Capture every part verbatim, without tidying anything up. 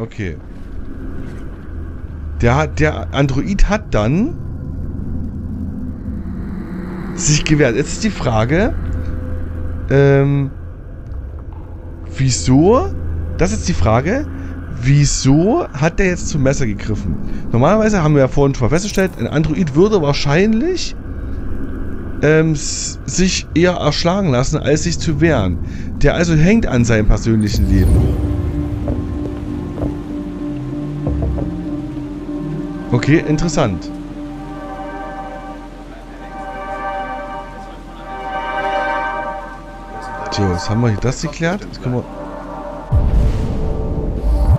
Okay. Der hat, der Android hat dann sich gewehrt. Jetzt ist die Frage, ähm, wieso? Das ist die Frage. Wieso hat der jetzt zum Messer gegriffen? Normalerweise haben wir ja vorhin schon festgestellt, ein Android würde wahrscheinlich ähm, sich eher erschlagen lassen, als sich zu wehren. Der also hängt an seinem persönlichen Leben. Okay, interessant. So, jetzt haben wir hier das geklärt. Jetzt können wir...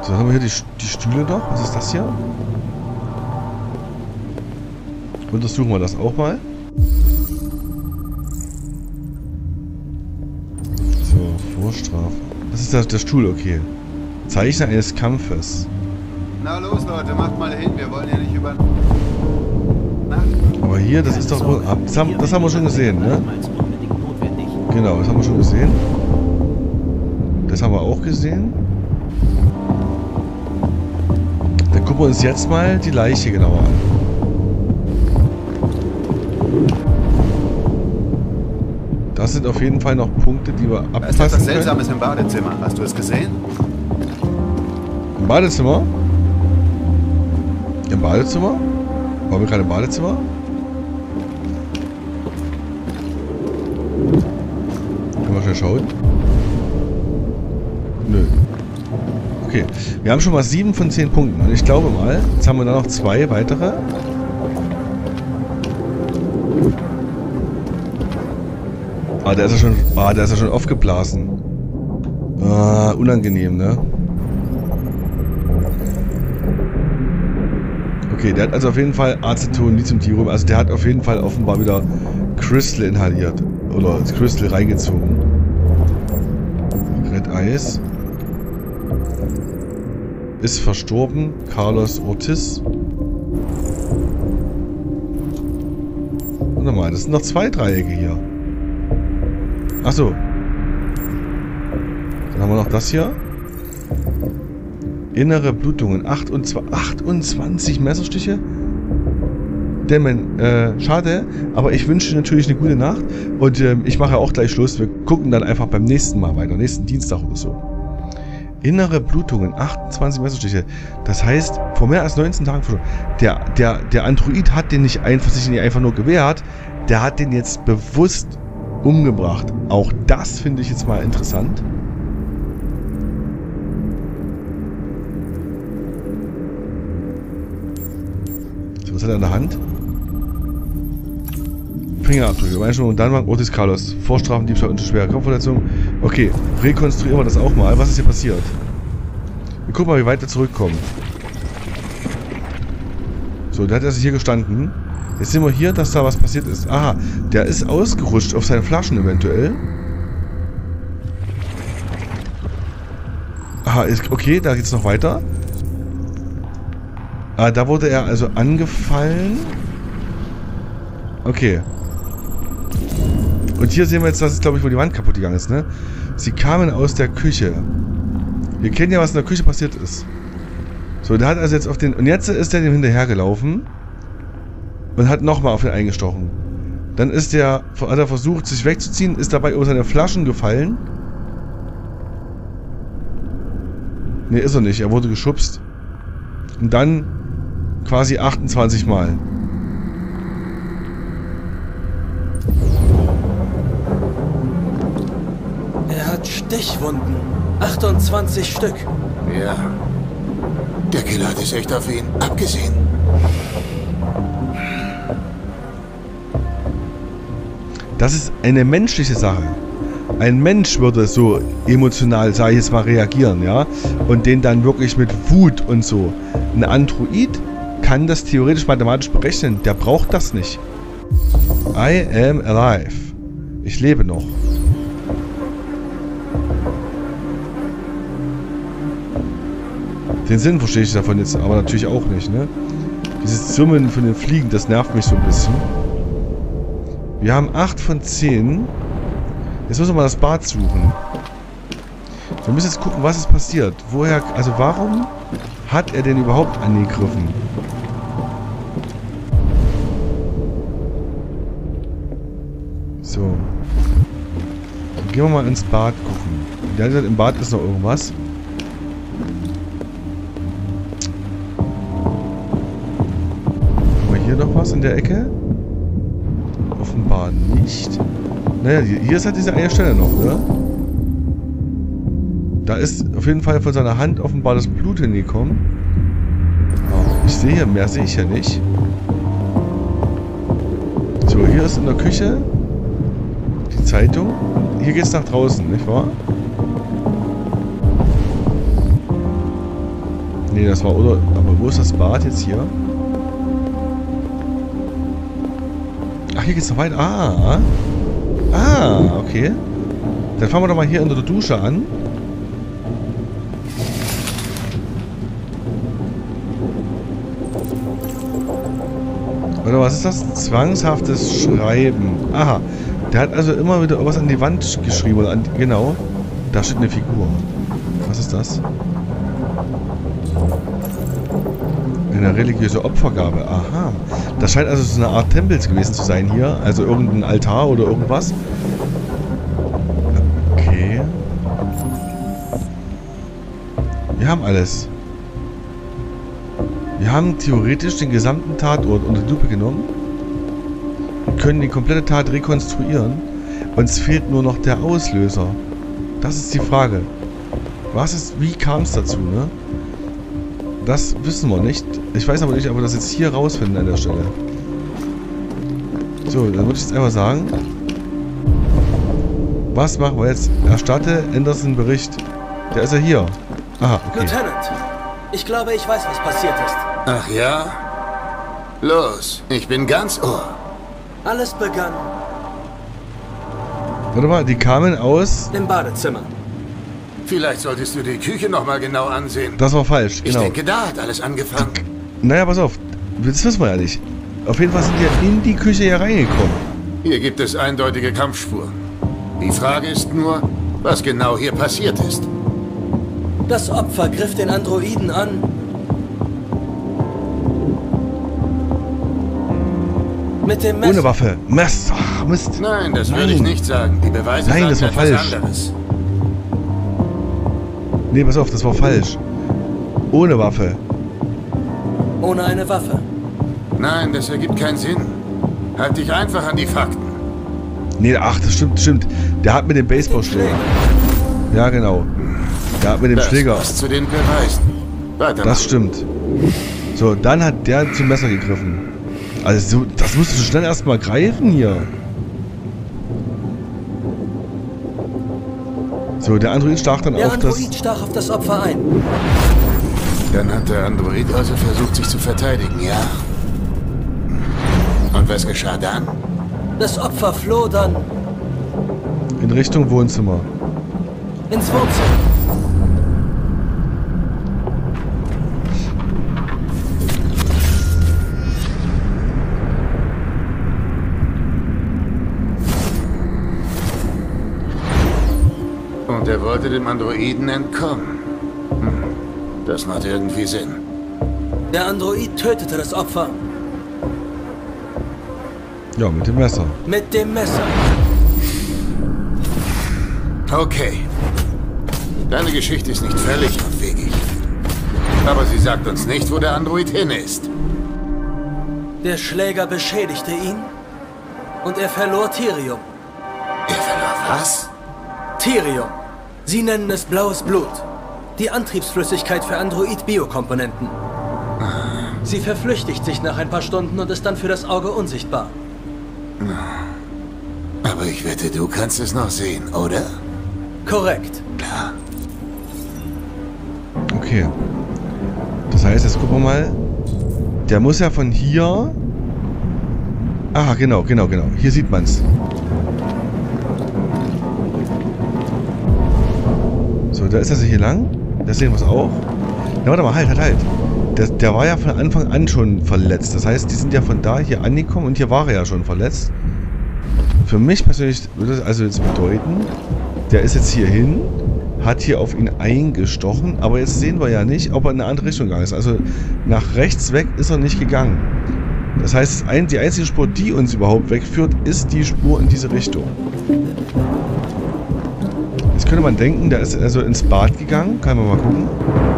So, haben wir hier die, die Stühle noch. Was ist das hier? Untersuchen wir das auch mal. So, Vorstrafe. Das ist der, der Stuhl, okay. Zeichen eines Kampfes. Na los, Leute, macht mal hin. Wir wollen ja nicht über... Aber hier, das ist doch... Das haben, das haben wir schon gesehen, ne? Genau, das haben wir schon gesehen. Das haben wir auch gesehen. Gucken wir uns jetzt mal die Leiche genauer an. Das sind auf jeden Fall noch Punkte, die wir abfassen können. Da ist etwas Seltsames im Badezimmer. Hast du es gesehen? Im Badezimmer? Im Badezimmer? Waren wir gerade im Badezimmer? Können wir schnell schauen? Nö. Okay, wir haben schon mal sieben von zehn Punkten und ich glaube mal, jetzt haben wir da noch zwei weitere. Ah, der ist ja schon, ah, der ist ja schon aufgeblasen. Ah, unangenehm, ne? Okay, der hat also auf jeden Fall Aceton, Lithium, Thirium, also der hat auf jeden Fall offenbar wieder Crystal inhaliert oder Crystal reingezogen. Red Eis. Ist verstorben, Carlos Ortiz. Und nochmal, das sind noch zwei Dreiecke hier. Achso. Dann haben wir noch das hier. Innere Blutungen. achtundzwanzig Messerstiche. Damon, äh, schade, aber ich wünsche natürlich eine gute Nacht. Und äh, ich mache auch gleich Schluss. Wir gucken dann einfach beim nächsten Mal weiter, nächsten Dienstag oder so. Innere Blutungen, achtundzwanzig Messerstiche. Das heißt, vor mehr als neunzehn Tagen vor... Der, der, der Android hat den nicht einfach, sich nicht einfach nur gewehrt, der hat den jetzt bewusst umgebracht. Auch das finde ich jetzt mal interessant. So, was hat er in der Hand? Fingerabdrücke, Übereinstimmung, Dannbank, Ortiz Carlos, Vorstrafen, Diebstahl und schwere Kopfverletzung. Okay, rekonstruieren wir das auch mal. Was ist hier passiert? Wir gucken mal, wie weit wir zurückkommen. So, da hat er sich hier gestanden. Jetzt sehen wir hier, dass da was passiert ist. Aha, der ist ausgerutscht auf seine Flaschen eventuell. Aha, ist, okay, da geht's noch weiter. Ah, da wurde er also angefallen. Okay. Und hier sehen wir jetzt, dass es, glaube ich, wo die Wand kaputt gegangen ist, ne? Sie kamen aus der Küche. Wir kennen ja, was in der Küche passiert ist. So, der hat also jetzt auf den... Und jetzt ist der dem hinterhergelaufen. Und hat nochmal auf den eingestochen. Dann ist der... Hat er versucht, sich wegzuziehen, ist dabei über seine Flaschen gefallen. Ne, ist er nicht. Er wurde geschubst. Und dann quasi achtundzwanzig Mal. Stichwunden. achtundzwanzig Stück. Ja. Der Killer hat es echt auf ihn abgesehen. Das ist eine menschliche Sache. Ein Mensch würde so emotional, sage ich jetzt mal, reagieren, ja? Und den dann wirklich mit Wut und so. Ein Android kann das theoretisch mathematisch berechnen. Der braucht das nicht. I am alive. Ich lebe noch. Den Sinn verstehe ich davon jetzt aber natürlich auch nicht, ne? Dieses Summen von den Fliegen, das nervt mich so ein bisschen. Wir haben acht von zehn. Jetzt müssen wir mal das Bad suchen. Wir müssen jetzt gucken, was ist passiert. Woher, also warum Hat er denn überhaupt angegriffen? So. Gehen wir mal ins Bad gucken. Der hat im Bad ist noch irgendwas. Haben wir hier noch was in der Ecke? Offenbar nicht. Naja, hier ist halt diese eine Stelle noch, ne? Da ist auf jeden Fall von seiner Hand offenbar das Blut hingekommen. Ich sehe, mehr sehe ich ja nicht. So, hier ist in der Küche die Zeitung. Hier geht's nach draußen, nicht wahr? Ne, das war oder. Aber wo ist das Bad jetzt hier? Ach, hier geht's noch weit. Ah! Ah, okay. Dann fangen wir doch mal hier in der Dusche an. Oder was ist das? Zwangshaftes Schreiben. Aha. Der hat also immer wieder was an die Wand geschrieben. Oder an die, genau. Da steht eine Figur. Was ist das? Eine religiöse Opfergabe. Aha. Das scheint also so eine Art Tempels gewesen zu sein hier. Also irgendein Altar oder irgendwas. Okay. Wir haben alles. Wir haben theoretisch den gesamten Tatort unter die Lupe genommen und können die komplette Tat rekonstruieren. Uns fehlt nur noch der Auslöser. Das ist die Frage. Was ist, wie kam es dazu, ne? Das wissen wir nicht. Ich weiß aber nicht, ob wir das jetzt hier rausfinden an der Stelle. So, dann würde ich jetzt einfach sagen, was machen wir jetzt? Erstatte Anderson Bericht. Der ist ja hier. Aha, okay. Lieutenant, ich glaube, ich weiß, was passiert ist. Ach ja? Los, ich bin ganz ohr. Alles begann. Warte mal, die kamen aus... Im Badezimmer. Vielleicht solltest du die Küche nochmal genau ansehen. Das war falsch, genau. Ich denke, da hat alles angefangen. Naja, pass auf. Das wissen wir ja nicht. Auf jeden Fall sind wir in die Küche hier reingekommen. Hier gibt es eindeutige Kampfspuren. Die Frage ist nur, was genau hier passiert ist. Das Opfer griff den Androiden an. Mit dem Messer. Ohne Waffe. Messer. Ach, Mist. Nein, das würde ich nicht sagen. Die Beweise Nein, das war falsch. Anderes. Nee, pass auf, das war falsch. Ohne Waffe. Ohne eine Waffe. Nein, das ergibt keinen Sinn. Halt dich einfach an die Fakten. Nee, ach, das stimmt, stimmt. Der hat mit dem Baseballschläger. Ja, genau. Der hat mit dem das Schläger. Passt zu den Beweisen. Weiter. Das stimmt. So, dann hat der zum Messer gegriffen. Also, das musst du schnell erstmal greifen hier. So, der Android stach dann der auf Android das... Der Android stach auf das Opfer ein. Dann hat der Android also versucht, sich zu verteidigen, ja? Und was geschah dann? Das Opfer floh dann... In Richtung Wohnzimmer. Ins Wohnzimmer. Und er wollte dem Androiden entkommen. Hm. Das macht irgendwie Sinn. Der Android tötete das Opfer. Ja, mit dem Messer. Mit dem Messer. Okay. Deine Geschichte ist nicht völlig abwegig. Aber sie sagt uns nicht, wo der Android hin ist. Der Schläger beschädigte ihn und er verlor Thirium. Er verlor was? Thirium. Sie nennen es blaues Blut. Die Antriebsflüssigkeit für Android-Biokomponenten. Sie verflüchtigt sich nach ein paar Stunden und ist dann für das Auge unsichtbar. Aber ich wette, du kannst es noch sehen, oder? Korrekt. Klar. Okay. Das heißt, jetzt gucken wir mal. Der muss ja von hier... Aha, genau, genau, genau. Hier sieht man's. So, da ist das hier lang. Da sehen wir es auch. Na, warte mal, halt, halt, halt. Der, der war ja von Anfang an schon verletzt. Das heißt, die sind ja von da hier angekommen und hier war er ja schon verletzt. Für mich persönlich würde das also jetzt bedeuten, der ist jetzt hier hin. hat hier auf ihn eingestochen, aber jetzt sehen wir ja nicht, ob er in eine andere Richtung gegangen ist. Also nach rechts weg ist er nicht gegangen. Das heißt, die einzige Spur, die uns überhaupt wegführt, ist die Spur in diese Richtung. Jetzt könnte man denken, da ist er also ins Bad gegangen. Kann man mal gucken.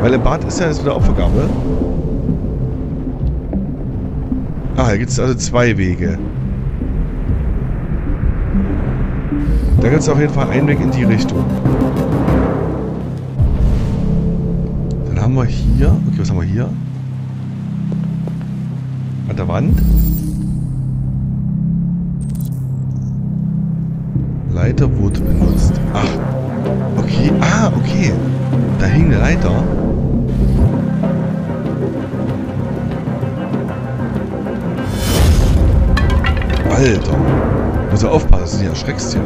Weil im Bad ist ja jetzt wieder Opfergabe. Ah, hier gibt es also zwei Wege. Da gibt es auf jeden Fall einen Weg in die Richtung. Dann haben wir hier... Okay, was haben wir hier? An der Wand. Leiter wurde benutzt. Ach. Okay. Ah, okay. Da hing eine Leiter. Alter. Muss ja aufpassen, du erschreckst hier.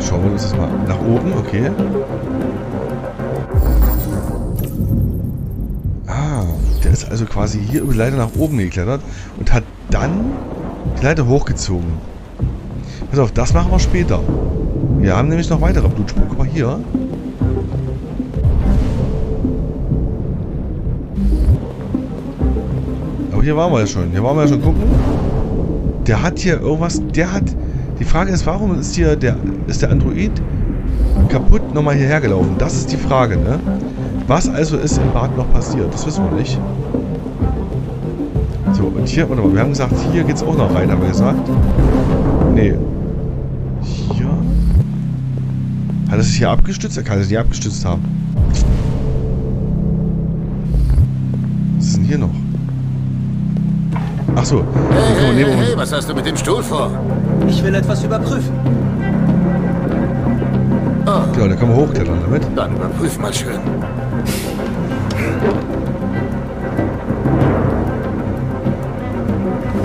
Schauen wir uns das mal nach oben. Okay. Der ist also quasi hier über die Leiter nach oben geklettert und hat dann die Leiter hochgezogen. Pass auf, das machen wir später. Wir haben nämlich noch weitere Blutspuren. Guck mal hier. Aber hier waren wir ja schon. Hier waren wir ja schon gucken. Der hat hier irgendwas. Der hat. Die Frage ist, warum ist hier der. Ist der Android kaputt nochmal hierher gelaufen? Das ist die Frage, ne? Was also ist im Bad noch passiert? Das wissen wir nicht. So, und hier, warte mal, wir haben gesagt, hier geht's auch noch rein, haben wir gesagt. Nee. Hier? Hat es sich hier abgestützt? Er kann es nicht abgestützt haben. Was ist denn hier noch? Ach so. Hey, hey, hey, hey, was hast du mit dem Stuhl vor? Ich will etwas überprüfen. Oh. Genau, da kann man hochklettern damit. Dann überprüf mal schön.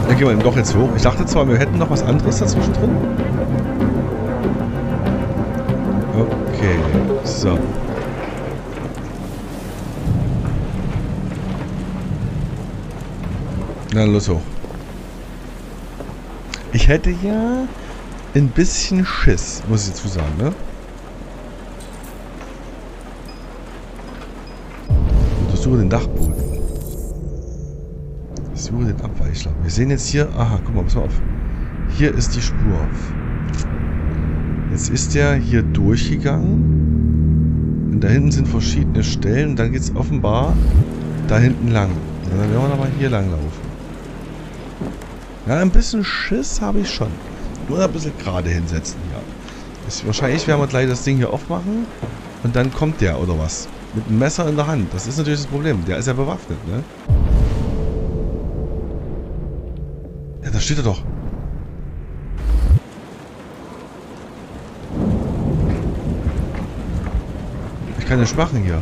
Da gehen wir doch jetzt hoch. Ich dachte zwar, wir hätten noch was anderes dazwischen drin. Okay, so. Na, los hoch. Ich hätte ja ein bisschen Schiss, muss ich dazu sagen, ne? Suche den Dachboden. Ich suche den Abweichler. Wir sehen jetzt hier... Aha, guck mal, pass mal auf. Hier ist die Spur. Jetzt ist der hier durchgegangen. Und da hinten sind verschiedene Stellen. Und dann geht es offenbar da hinten lang. Und dann werden wir nochmal hier lang laufen. Ja, ein bisschen Schiss habe ich schon. Nur ein bisschen gerade hinsetzen hier. Ist, wahrscheinlich werden wir gleich das Ding hier aufmachen. Und dann kommt der, oder was? Mit einem Messer in der Hand. Das ist natürlich das Problem. Der ist ja bewaffnet, ne? Ja, da steht er doch. Ich kann nichts machen hier.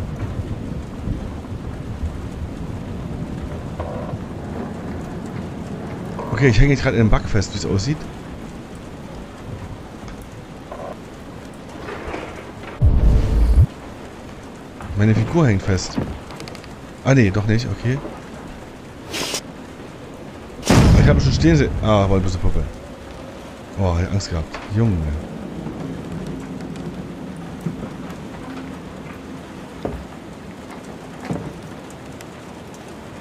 Okay, ich hänge jetzt gerade in einem Bug fest, wie es aussieht. Meine Figur hängt fest. Ah, nee, doch nicht, okay. Ich habe schon stehen sehen. Ah, war eine böse Puppe. Oh, ich hab Angst gehabt. Junge.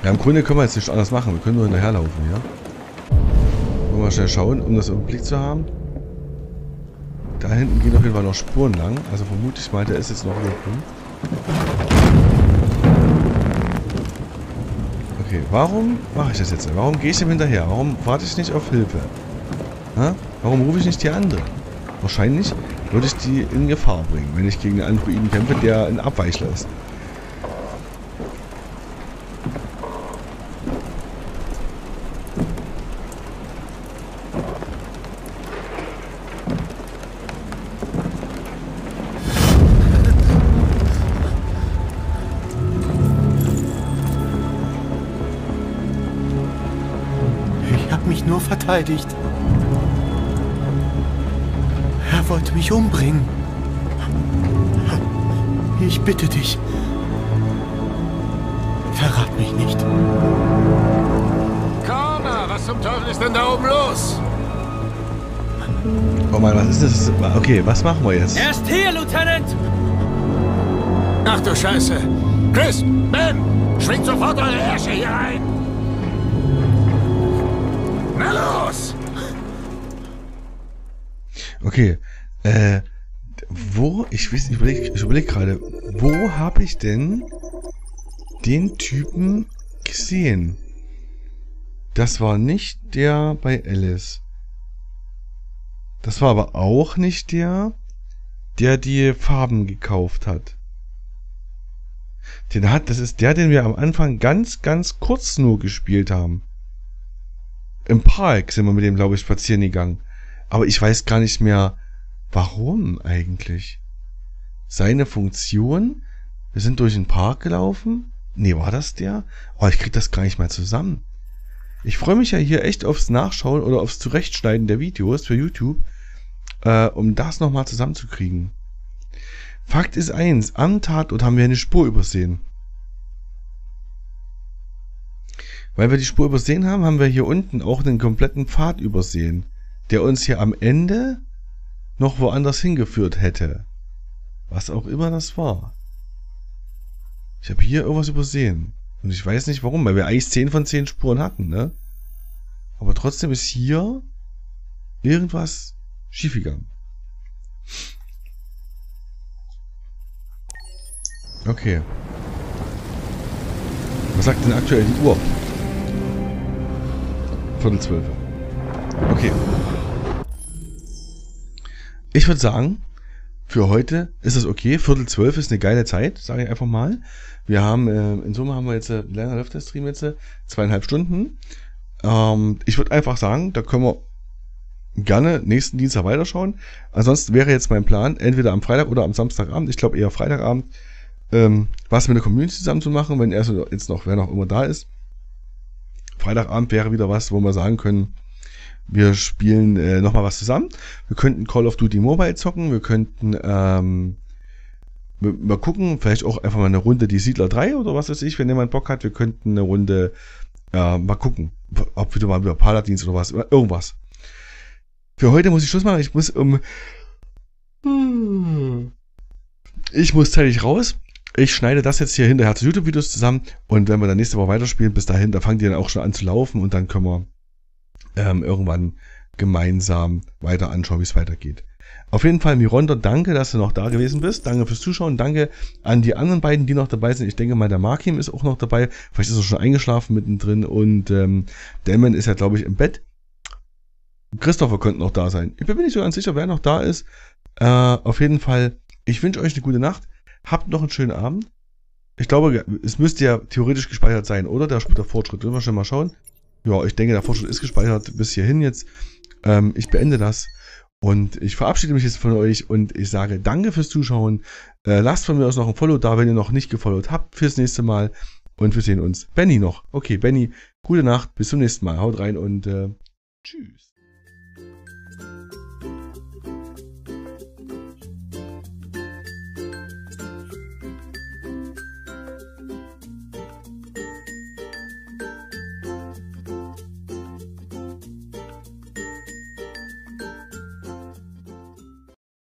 Ja, im Grunde können wir jetzt nichts anderes machen. Wir können nur hinterherlaufen, ja? Wollen wir mal schnell schauen, um das im Blick zu haben. Da hinten gehen auf jeden Fall noch Spuren lang. Also vermute ich mal, der ist jetzt noch irgendwo. Okay, warum mache ich das jetzt? Warum gehe ich dem hinterher? Warum warte ich nicht auf Hilfe? Ha? Warum rufe ich nicht die andere? Wahrscheinlich würde ich die in Gefahr bringen, wenn ich gegen einen Androiden kämpfe, der ein Abweichler ist. Verteidigt. Er wollte mich umbringen. Ich bitte dich. Verrat mich nicht. Connor, was zum Teufel ist denn da oben los? Oh Mann, was ist das? Okay, was machen wir jetzt? Er ist hier, Lieutenant! Ach du Scheiße! Chris! Ben! Schwingt sofort eure Ärsche hier ein! Na los! Okay, äh, wo, ich weiß nicht, ich überlege ich überleg gerade, wo habe ich denn den Typen gesehen? Das war nicht der bei Alice. Das war aber auch nicht der, der die Farben gekauft hat. Den hat, das ist der, den wir am Anfang ganz, ganz kurz nur gespielt haben. Im Park sind wir mit dem, glaube ich, spazieren gegangen. Aber ich weiß gar nicht mehr, warum eigentlich. Seine Funktion? Wir sind durch den Park gelaufen? Nee, war das der? Oh, ich krieg das gar nicht mehr zusammen. Ich freue mich ja hier echt aufs Nachschauen oder aufs Zurechtschneiden der Videos für YouTube, äh, um das nochmal zusammenzukriegen. Fakt ist eins, am Tatort haben wir eine Spur übersehen. Weil wir die Spur übersehen haben, haben wir hier unten auch einen kompletten Pfad übersehen, der uns hier am Ende noch woanders hingeführt hätte. Was auch immer das war. Ich habe hier irgendwas übersehen. Und ich weiß nicht warum, weil wir eigentlich zehn von zehn Spuren hatten, ne? Aber trotzdem ist hier irgendwas schiefgegangen. Okay. Was sagt denn aktuell die Uhr? Viertel zwölf. Okay. Ich würde sagen, für heute ist es okay. Viertel zwölf ist eine geile Zeit, sage ich einfach mal. Wir haben, äh, in Summe haben wir jetzt, wie lange läuft der Stream jetzt? Zweieinhalb Stunden. Ähm, ich würde einfach sagen, da können wir gerne nächsten Dienstag weiterschauen. Ansonsten wäre jetzt mein Plan, entweder am Freitag oder am Samstagabend, ich glaube eher Freitagabend, ähm, was mit der Community zusammen zu machen, wenn erst jetzt noch, wer noch immer da ist. Freitagabend wäre wieder was, wo wir sagen können, wir spielen äh, nochmal was zusammen. Wir könnten Call of Duty Mobile zocken, wir könnten, ähm, mal gucken, vielleicht auch einfach mal eine Runde Die Siedler drei oder was weiß ich, wenn jemand Bock hat, wir könnten eine Runde, äh, mal gucken, ob wieder mal wieder Paladins oder was, irgendwas. Für heute muss ich Schluss machen, ich muss um, hm, ich muss zeitig raus, ich schneide das jetzt hier hinterher zu YouTube-Videos zusammen und wenn wir dann nächste Woche weiterspielen, bis dahin, da fangen die dann auch schon an zu laufen und dann können wir, ähm, irgendwann gemeinsam weiter anschauen, wie es weitergeht. Auf jeden Fall, Miranda, danke, dass du noch da gewesen bist. Danke fürs Zuschauen. Danke an die anderen beiden, die noch dabei sind. Ich denke mal, der Markim ist auch noch dabei. Vielleicht ist er schon eingeschlafen mittendrin. Und ähm, Damon ist ja, glaube ich, im Bett. Christopher könnte noch da sein. Ich bin mir nicht so ganz sicher, wer noch da ist. Äh, auf jeden Fall, ich wünsche euch eine gute Nacht. Habt noch einen schönen Abend. Ich glaube, es müsste ja theoretisch gespeichert sein, oder? Da spielt der Fortschritt. Wollen wir schon mal schauen? Ja, ich denke, der Fortschritt ist gespeichert bis hierhin jetzt. Ähm, ich beende das. Und ich verabschiede mich jetzt von euch und ich sage danke fürs Zuschauen. Äh, lasst von mir aus noch ein Follow da, wenn ihr noch nicht gefollowt habt, fürs nächste Mal. Und wir sehen uns. Benni noch. Okay, Benni, gute Nacht, bis zum nächsten Mal. Haut rein und äh, tschüss.